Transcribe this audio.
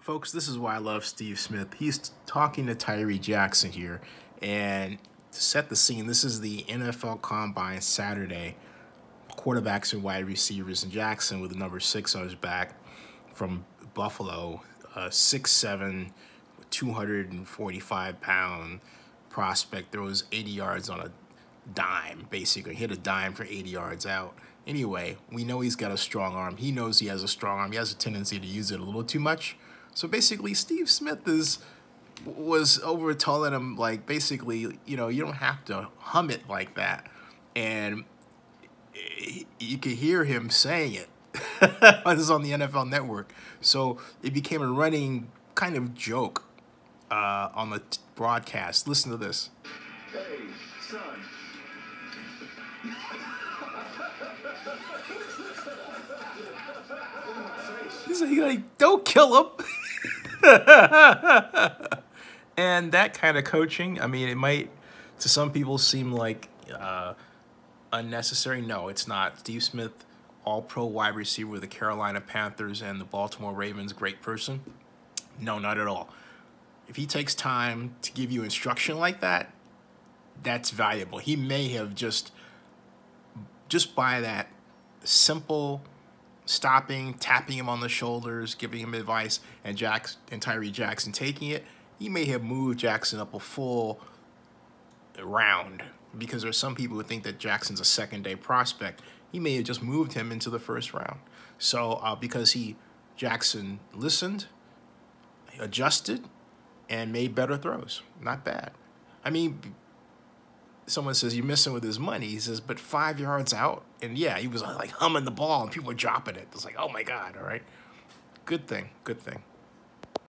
Folks, this is why I love Steve Smith. He's talking to Tyree Jackson here. And to set the scene, this is the NFL Combine Saturday. Quarterbacks and wide receivers. And Jackson, with the number 6 on his back from Buffalo, 6'7", 245-pound prospect, throws 80 yards on a dime, basically. Hit a dime for 80 yards out. Anyway, we know he's got a strong arm. He knows he has a strong arm. He has a tendency to use it a little too much. So basically, Steve Smith was over telling him, like, basically, you know, you don't have to hum it like that. And you could hear him saying it. This is on the NFL Network. So it became a running kind of joke on the broadcast. Listen to this. Hey, son. He's like, don't kill him. And that kind of coaching, I mean, it might to some people seem like unnecessary. No, it's not. Steve Smith, all-pro wide receiver with the Carolina Panthers and the Baltimore Ravens, great person. No, not at all. If he takes time to give you instruction like that, that's valuable. He may have just by that simple stopping, tapping him on the shoulders, giving him advice, and Tyree Jackson taking it, he may have moved Jackson up a full round, because there's some people who think that Jackson's a second-day prospect. He may have just moved him into the first round. So because Jackson listened, adjusted, and made better throws. Not bad. I mean, someone says, you're missing with his money. He says, but 5 yards out. And yeah, he was like humming the ball and people were dropping it. It's like, oh my God, all right. Good thing, good thing.